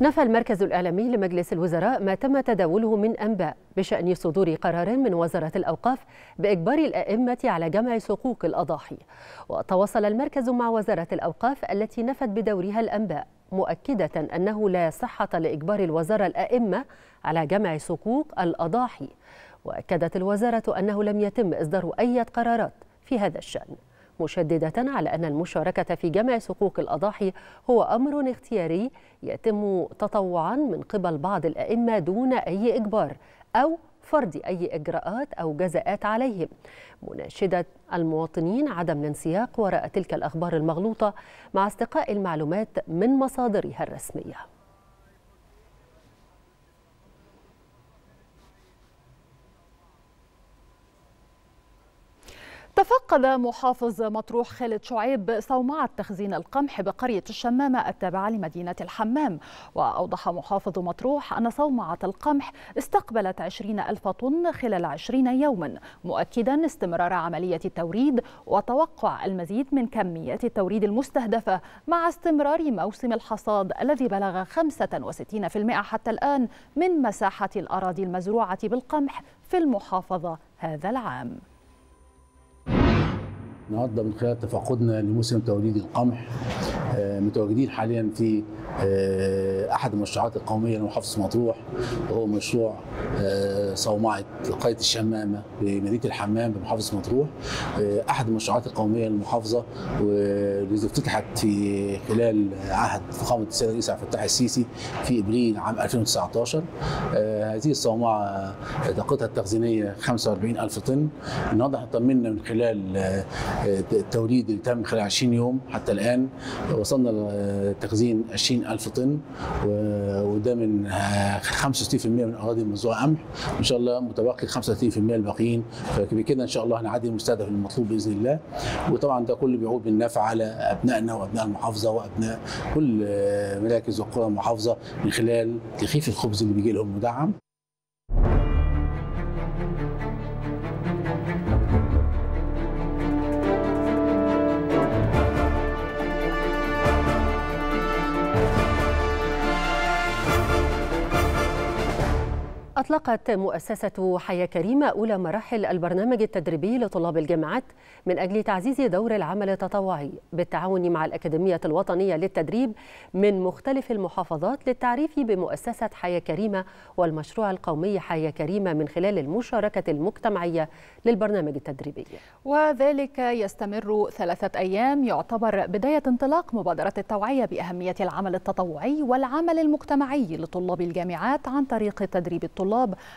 نفى المركز الإعلامي لمجلس الوزراء ما تم تداوله من أنباء بشأن صدور قرار من وزارة الأوقاف بإجبار الأئمة على جمع صكوك الأضاحي. وتواصل المركز مع وزارة الأوقاف التي نفت بدورها الأنباء، مؤكدة أنه لا صحة لإجبار الوزارة الأئمة على جمع صكوك الأضاحي. وأكدت الوزارة أنه لم يتم إصدار أي قرارات في هذا الشأن، مشددة على أن المشاركة في جمع صكوك الأضاحي هو أمر اختياري يتم تطوعا من قبل بعض الأئمة دون أي إجبار أو فرض أي إجراءات أو جزاءات عليهم، مناشدة المواطنين عدم الانسياق وراء تلك الأخبار المغلوطة مع استقاء المعلومات من مصادرها الرسمية. تفقد محافظ مطروح خالد شعيب صومعة تخزين القمح بقرية الشمامة التابعة لمدينة الحمام. وأوضح محافظ مطروح أن صومعة القمح استقبلت عشرين ألف طن خلال عشرين يوما، مؤكدا استمرار عملية التوريد وتوقع المزيد من كميات التوريد المستهدفة مع استمرار موسم الحصاد الذي بلغ خمسة وستين بالمئة حتى الآن من مساحة الأراضي المزروعة بالقمح في المحافظة هذا العام. النهارده من خلال تفقدنا لموسم توريد القمح متواجدين حاليا في احد المشروعات القوميه لمحافظه مطروح، وهو مشروع صومعه قريه الشمامه بمدينه الحمام بمحافظه مطروح. احد المشروعات القوميه للمحافظه واللي افتتحت في خلال عهد فخامه السيد الرئيس عبد الفتاح السيسي في ابريل عام ألفين وتسعطاشر. هذه الصومعه طاقتها التخزينيه خمسة وأربعين ألف طن. النهارده اطمنا من خلال التوريد اللي تم خلال عشرين يوم حتى الان وصلنا لتخزين عشرين ألف طن، وده من خمسة وستين بالمئة من الاراضي الموزعه قمح، وان شاء الله متبقي خمسة وثلاثين بالمئة الباقيين. فبكده ان شاء الله هنعدي المستهدف المطلوب باذن الله، وطبعا ده كله بيعود بالنفع على ابنائنا وابناء المحافظه وابناء كل مراكز وقرى المحافظه من خلال تخفيف الخبز اللي بيجي لهم مدعم. أطلقت مؤسسة حياة كريمة أولى مراحل البرنامج التدريبي لطلاب الجامعات من أجل تعزيز دور العمل التطوعي بالتعاون مع الأكاديمية الوطنية للتدريب من مختلف المحافظات للتعريف بمؤسسة حياة كريمة والمشروع القومي حياة كريمة من خلال المشاركة المجتمعية للبرنامج التدريبي، وذلك يستمر ثلاثة أيام. يعتبر بداية انطلاق مبادرة التوعية بأهمية العمل التطوعي والعمل المجتمعي لطلاب الجامعات عن طريق تدريب الطلاب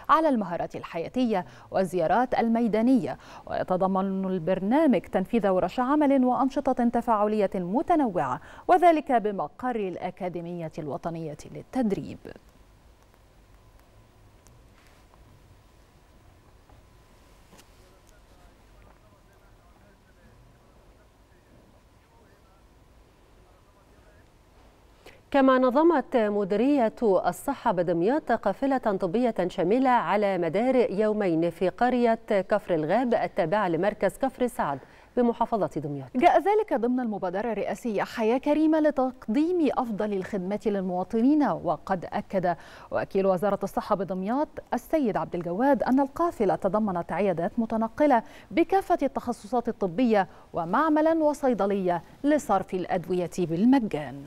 على المهارات الحياتية والزيارات الميدانية، ويتضمن البرنامج تنفيذ ورش عمل وأنشطة تفاعلية متنوعة، وذلك بمقر الأكاديمية الوطنية للتدريب. كما نظمت مديرية الصحة بدمياط قافلة طبية شاملة على مدار يومين في قرية كفر الغاب التابعة لمركز كفر سعد بمحافظة دمياط. جاء ذلك ضمن المبادرة الرئاسية حياة كريمة لتقديم أفضل الخدمات للمواطنين. وقد أكد وكيل وزارة الصحة بدمياط السيد عبد الجواد أن القافلة تضمنت عيادات متنقلة بكافة التخصصات الطبية ومعملا وصيدلية لصرف الأدوية بالمجان.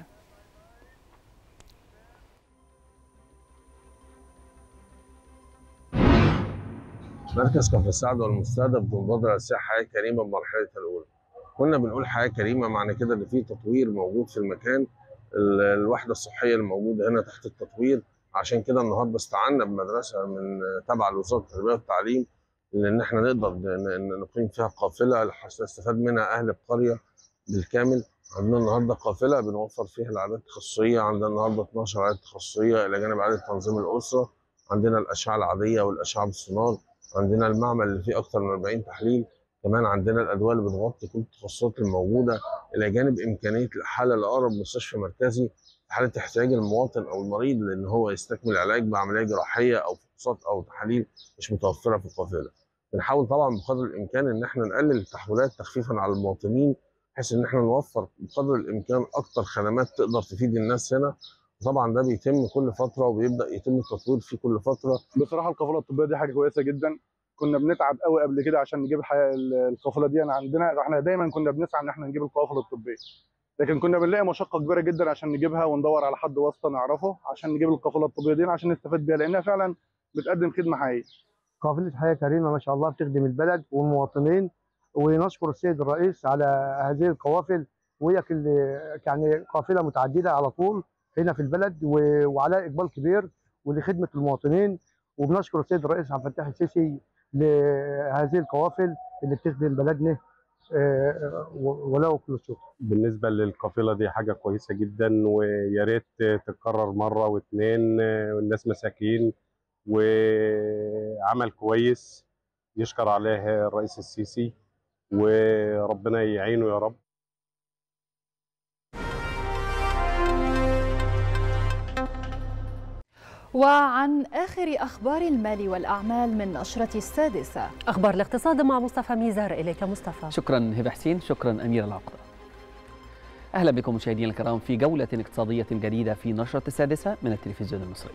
مركز كفر سعد والمستهدف بالمبادرة الرئاسية حياة كريمة بمرحلتها الأولى. كنا بنقول حياة كريمة معنى كده إن في تطوير موجود في المكان، الوحدة الصحية الموجودة هنا تحت التطوير، عشان كده النهارده استعنا بمدرسة من تبع لوزارة التربية والتعليم لأن إحنا نقدر نقيم فيها قافلة استفاد منها أهل القرية بالكامل. عندنا النهارده قافلة بنوفر فيها العيادات التخصصية، عندنا النهارده اتناشر عيادة تخصصية إلى جانب عيادة تنظيم الأسرة، عندنا الأشعة العادية والأشعة بالسونار، عندنا المعمل اللي فيه اكثر من أربعين تحليل، كمان عندنا الادويه اللي بتغطي كل التخصصات الموجوده، الى جانب امكانيه الحاله لاقرب مستشفى مركزي في حاله احتياج المواطن او المريض لان هو يستكمل العلاج بعمليه جراحيه او فحوصات او تحاليل مش متوفره في القافله. بنحاول طبعا بقدر الامكان ان احنا نقلل التحويلات تخفيفا على المواطنين بحيث ان احنا نوفر بقدر الامكان اكثر خدمات تقدر تفيد الناس هنا. طبعا ده بيتم كل فتره وبيبدا يتم التطوير فيه كل فتره. بصراحه القافله الطبيه دي حاجه كويسه جدا، كنا بنتعب قوي قبل كده عشان نجيب القافله دي. انا عندنا احنا دايما كنا بنسعى ان احنا نجيب القوافل الطبيه، لكن كنا بنلاقي مشقه كبيره جدا عشان نجيبها وندور على حد واسطه نعرفه عشان نجيب القافله الطبيه دي عشان نستفاد بيها لانها فعلا بتقدم خدمه حقيقيه. قافله حياه كريمه ما شاء الله بتخدم البلد والمواطنين، ونشكر السيد الرئيس على هذه القوافل، وهي يعني قافله متعدده على طول هنا في البلد وعلى اقبال كبير ولخدمه المواطنين. وبنشكر السيد الرئيس عبد الفتاح السيسي لهذه القوافل اللي بتخدم بلدنا وله كل الشكر. بالنسبه للقافله دي حاجه كويسه جدا، ويا ريت تتكرر مره واثنين. والناس مساكين وعمل كويس يشكر عليه الرئيس السيسي، وربنا يعينه يا رب. وعن آخر أخبار المال والأعمال من نشرة السادسة، أخبار الاقتصاد مع مصطفى ميزار. إليك مصطفى. شكرا هبة حسين، شكرا أميرة العقدة. أهلا بكم مشاهدينا الكرام في جولة اقتصادية جديدة في نشرة السادسة من التلفزيون المصري.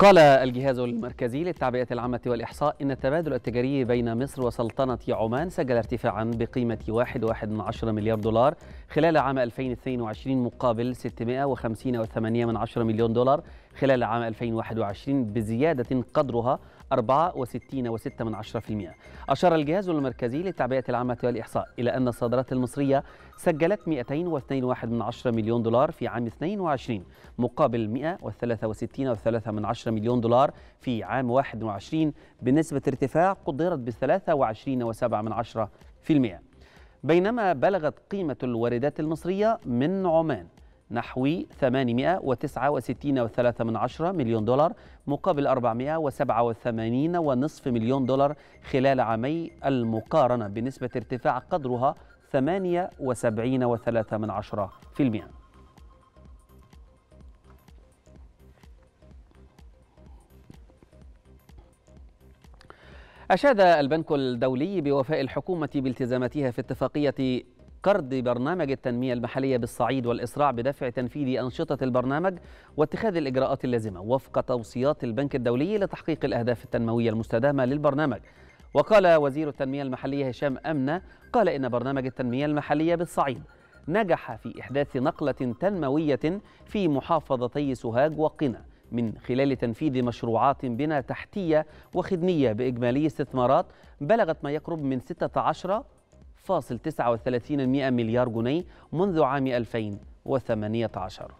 قال الجهاز المركزي للتعبئة العامة والإحصاء إن التبادل التجاري بين مصر وسلطنة عمان سجل ارتفاعا بقيمة واحد فاصلة واحد مليار دولار خلال عام ألفين واثنين وعشرين مقابل ستمائة وخمسين فاصلة ثمانية مليون دولار خلال عام ألفين وواحد وعشرين بزيادة قدرها أربعة وستين فاصلة ستة بالمئة. أشار الجهاز المركزي للتعبئة العامة والإحصاء إلى أن الصادرات المصرية سجلت مائتين واثنين فاصلة واحد مليون دولار في عام اثنين وعشرين مقابل مائة وثلاثة وستين فاصلة ثلاثة مليون دولار في عام واحد وعشرين بنسبة ارتفاع قدرت بثلاثة وعشرين فاصلة سبعة بالمئة. بينما بلغت قيمة الواردات المصرية من عمان نحو ثمانمائة وتسعة وستين فاصلة ثلاثة مليون دولار مقابل أربعمائة وسبعة وثمانين فاصلة خمسة مليون دولار خلال عامي المقارنة بنسبة ارتفاع قدرها ثمانية وسبعين فاصلة ثلاثة بالمئة. أشاد البنك الدولي بوفاء الحكومة بالتزاماتها في اتفاقية قرض برنامج التنمية المحلية بالصعيد والإسراع بدفع تنفيذ أنشطة البرنامج واتخاذ الإجراءات اللازمة وفق توصيات البنك الدولي لتحقيق الأهداف التنموية المستدامة للبرنامج. وقال وزير التنمية المحلية هشام أمنة قال إن برنامج التنمية المحلية بالصعيد نجح في إحداث نقلة تنموية في محافظتي سوهاج وقنا من خلال تنفيذ مشروعات بناء تحتية وخدمية بإجمالي استثمارات بلغت ما يقرب من ستة عشر فاصلة تسعة وثلاثين بالمئة مليار جنيه منذ عام ألفين وثمانية عشر.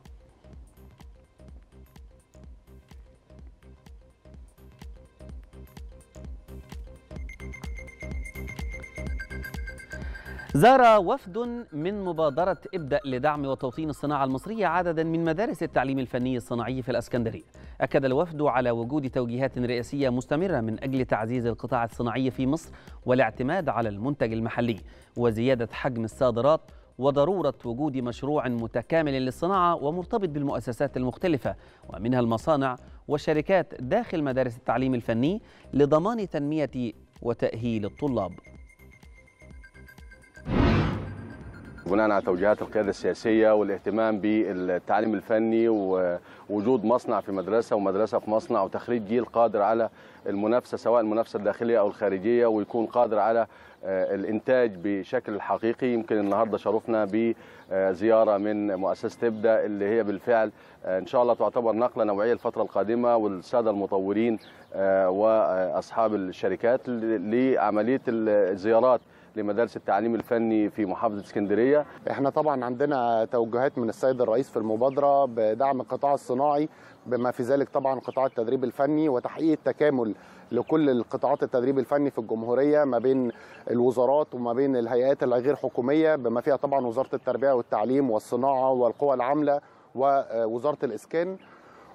زار وفد من مبادرة ابدأ لدعم وتوطين الصناعة المصرية عددا من مدارس التعليم الفني الصناعي في الإسكندرية. أكد الوفد على وجود توجيهات رئيسية مستمرة من أجل تعزيز القطاع الصناعي في مصر والاعتماد على المنتج المحلي وزيادة حجم الصادرات وضرورة وجود مشروع متكامل للصناعة ومرتبط بالمؤسسات المختلفة ومنها المصانع والشركات داخل مدارس التعليم الفني لضمان تنمية وتأهيل الطلاب. بناء على توجيهات القياده السياسيه والاهتمام بالتعليم الفني ووجود مصنع في مدرسه ومدرسه في مصنع وتخريج جيل قادر على المنافسه سواء المنافسه الداخليه او الخارجيه ويكون قادر على الانتاج بشكل حقيقي. يمكن النهارده شرفنا بزياره من مؤسسه ابدا اللي هي بالفعل ان شاء الله تعتبر نقله نوعيه الفتره القادمه والساده المطورين واصحاب الشركات لعمليه الزيارات لمدارس التعليم الفني في محافظة اسكندرية. احنا طبعا عندنا توجهات من السيد الرئيس في المبادرة بدعم القطاع الصناعي بما في ذلك طبعا قطاع التدريب الفني وتحقيق التكامل لكل القطاعات التدريب الفني في الجمهورية ما بين الوزارات وما بين الهيئات الغير حكومية بما فيها طبعا وزارة التربية والتعليم والصناعة والقوى العاملة ووزارة الإسكان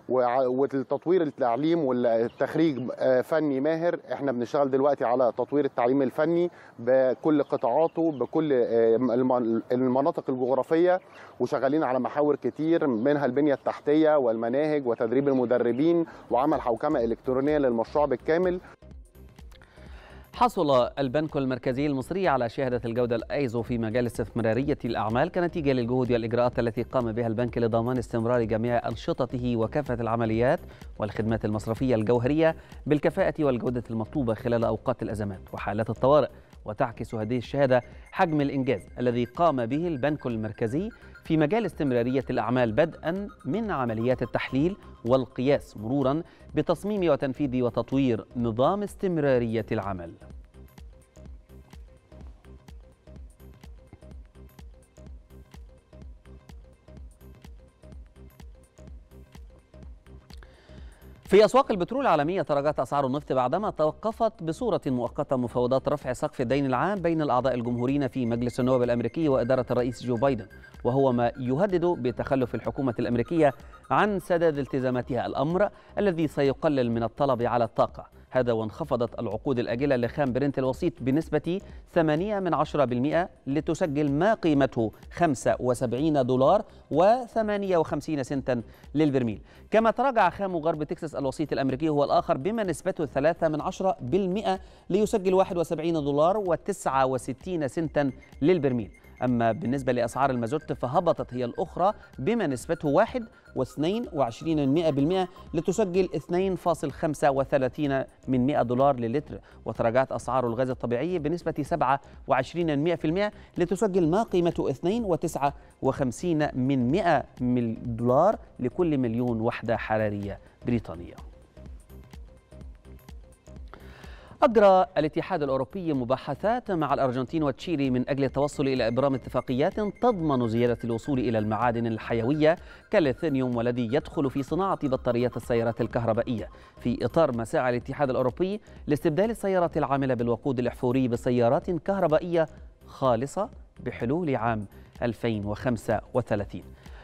وتطوير التعليم والتخريج فني ماهر. احنا بنشتغل دلوقتي على تطوير التعليم الفني بكل قطاعاته بكل المناطق الجغرافية وشغالين على محاور كتير منها البنية التحتية والمناهج وتدريب المدربين وعمل حوكمة إلكترونية للمشروع بالكامل. حصل البنك المركزي المصري على شهادة الجودة الأيزو في مجال استثمارية الأعمال كنتيجة للجهود والإجراءات التي قام بها البنك لضمان استمرار جميع أنشطته وكافة العمليات والخدمات المصرفية الجوهرية بالكفاءة والجودة المطلوبة خلال أوقات الأزمات وحالات الطوارئ. وتعكس هذه الشهادة حجم الإنجاز الذي قام به البنك المركزي في مجال استمرارية الأعمال بدءا من عمليات التحليل والقياس مرورا بتصميم وتنفيذ وتطوير نظام استمرارية العمل. في أسواق البترول العالمية تراجعت أسعار النفط بعدما توقفت بصورة مؤقتة مفاوضات رفع سقف الدين العام بين الأعضاء الجمهوريين في مجلس النواب الأمريكي وإدارة الرئيس جو بايدن وهو ما يهدد بتخلف الحكومة الأمريكية عن سداد التزاماتها الأمر الذي سيقلل من الطلب على الطاقة. هذا وانخفضت العقود الآجلة لخام برنت الوسيط بنسبة ثمانية من عشرة بالمئة لتسجل ما قيمته خمسة وسبعين دولار وثمانية وخمسين سنتا للبرميل. كما تراجع خام غرب تكساس الوسيط الأمريكي هو الآخر بما نسبته ثلاثة من عشرة بالمئة ليسجل واحد وسبعين دولار وتسعة وستين سنتا للبرميل. أما بالنسبة لأسعار المازوت فهبطت هي الأخرى بما نسبته واحد واثنين وعشرين من مئة بالمئة لتسجل اثنين فاصل خمسة وثلاثين من مئة دولار للتر، وتراجعت أسعار الغاز الطبيعي بنسبة سبعة وعشرين من مئة في المئة لتسجل ما قيمته اثنين وتسعة وخمسين من مئة دولار لكل مليون وحدة حرارية بريطانية. أجرى الاتحاد الأوروبي مباحثات مع الأرجنتين وتشيلي من أجل التوصل إلى إبرام اتفاقيات تضمن زيادة الوصول إلى المعادن الحيوية كالليثيوم والذي يدخل في صناعة بطاريات السيارات الكهربائية، في إطار مساعي الاتحاد الأوروبي لاستبدال السيارات العاملة بالوقود الأحفوري بسيارات كهربائية خالصة بحلول عام ألفين وخمسة وثلاثين.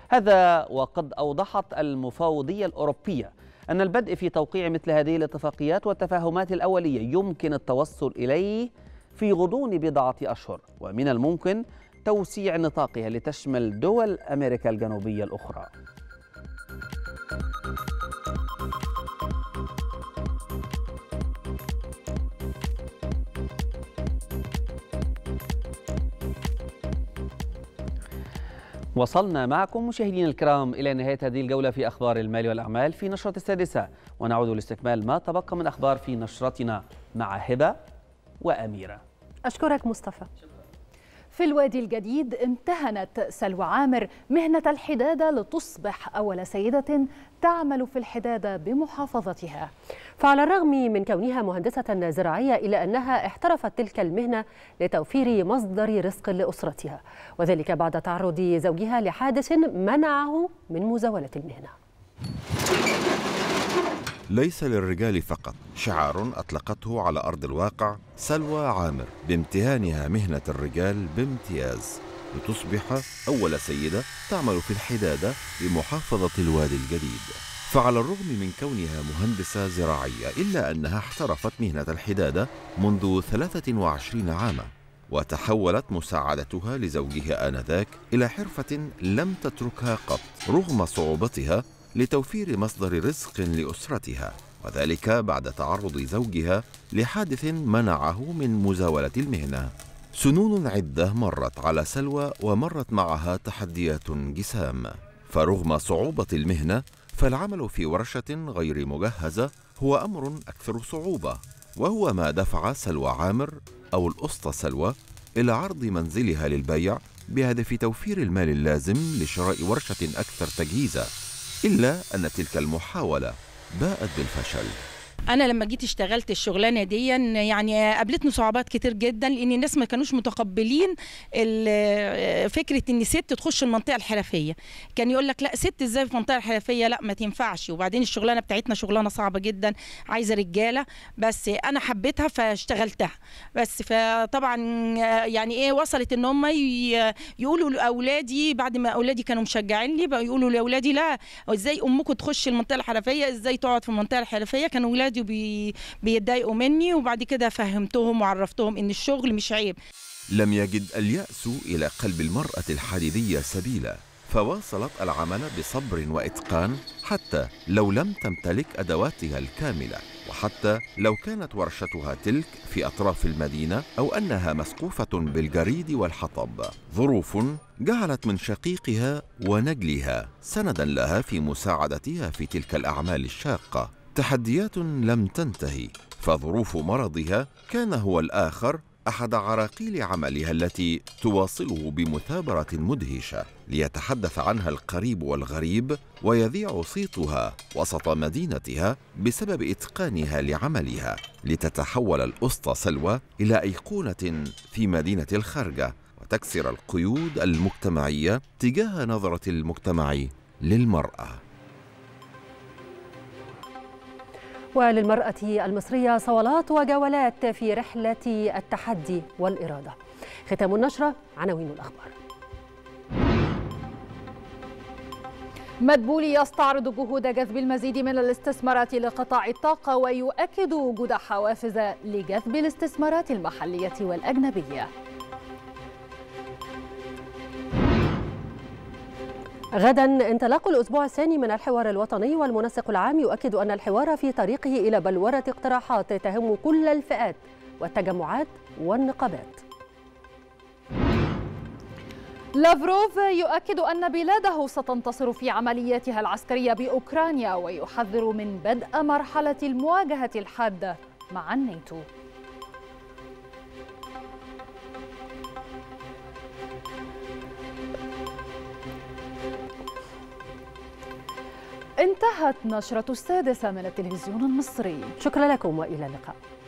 هذا وقد أوضحت المفوضية الأوروبية أن البدء في توقيع مثل هذه الاتفاقيات والتفاهمات الأولية يمكن التوصل إليه في غضون بضعة أشهر، ومن الممكن توسيع نطاقها لتشمل دول أمريكا الجنوبية الأخرى. وصلنا معكم مشاهدينا الكرام إلى نهاية هذه الجولة في أخبار المال والأعمال في نشرة السادسة، ونعود لاستكمال ما تبقى من أخبار في نشرتنا مع هبة وأميرة. أشكرك مصطفى. في الوادي الجديد امتهنت سلوى عامر مهنة الحدادة لتصبح أول سيدة تعمل في الحدادة بمحافظتها. فعلى الرغم من كونها مهندسة زراعية إلا أنها احترفت تلك المهنة لتوفير مصدر رزق لأسرتها، وذلك بعد تعرض زوجها لحادث منعه من مزاولة المهنة. ليس للرجال فقط شعار أطلقته على أرض الواقع سلوى عامر بامتهانها مهنة الرجال بامتياز لتصبح أول سيدة تعمل في الحدادة بمحافظة الوادي الجديد. فعلى الرغم من كونها مهندسة زراعية إلا أنها احترفت مهنة الحدادة منذ ثلاثة وعشرين عاما، وتحولت مساعدتها لزوجها آنذاك إلى حرفة لم تتركها قط رغم صعوبتها لتوفير مصدر رزق لأسرتها، وذلك بعد تعرض زوجها لحادث منعه من مزاولة المهنة. سنون عدة مرت على سلوى ومرت معها تحديات جسام، فرغم صعوبة المهنة فالعمل في ورشة غير مجهزة هو أمر أكثر صعوبة، وهو ما دفع سلوى عامر أو الأسطى سلوى إلى عرض منزلها للبيع بهدف توفير المال اللازم لشراء ورشة أكثر تجهيزا، إلا أن تلك المحاولة باءت بالفشل. أنا لما جيت اشتغلت الشغلانة دي يعني قابلتني صعوبات كتير جدا، لأن الناس ما كانوش متقبلين فكرة إن ست تخش المنطقة الحرفية، كان يقول لك لا ست إزاي في المنطقة الحرفية، لا ما تنفعش، وبعدين الشغلانة بتاعتنا شغلانة صعبة جدا عايزة رجالة، بس أنا حبيتها فاشتغلتها. بس فطبعا يعني إيه وصلت إن هم يقولوا لأولادي، بعد ما أولادي كانوا مشجعين لي بقى يقولوا لأولادي لا إزاي أمكم تخش المنطقة الحرفية، إزاي تقعد في المنطقة الحرفية، كانوا ولادي بيتضايقوا مني، وبعد كده فهمتهم وعرفتهم ان الشغل مش عيب. لم يجد اليأس الى قلب المرأة الحديدية سبيلا، فواصلت العمل بصبر وإتقان حتى لو لم تمتلك ادواتها الكاملة، وحتى لو كانت ورشتها تلك في اطراف المدينة او انها مسقوفة بالجريد والحطب. ظروف جعلت من شقيقها ونجلها سندا لها في مساعدتها في تلك الاعمال الشاقة، تحديات لم تنتهي، فظروف مرضها كان هو الآخر أحد عراقيل عملها التي تواصله بمثابرة مدهشة، ليتحدث عنها القريب والغريب ويذيع صيتها وسط مدينتها بسبب إتقانها لعملها، لتتحول الأسطى سلوى إلى أيقونة في مدينة الخرجة وتكسر القيود المجتمعية تجاه نظرة المجتمع للمرأة. وللمرأة المصرية صولات وجولات في رحلة التحدي والإرادة. ختام النشرة عناوين الأخبار. مدبولي يستعرض جهود جذب المزيد من الاستثمارات لقطاع الطاقة ويؤكد وجود حوافز لجذب الاستثمارات المحلية والأجنبية. غدا انطلاق الأسبوع الثاني من الحوار الوطني، والمنسق العام يؤكد أن الحوار في طريقه إلى بلورة اقتراحات تهم كل الفئات والتجمعات والنقابات. لافروف يؤكد أن بلاده ستنتصر في عملياتها العسكرية بأوكرانيا ويحذر من بدء مرحلة المواجهة الحادة مع الناتو. انتهت نشرة السادسة من التلفزيون المصري، شكرا لكم وإلى اللقاء.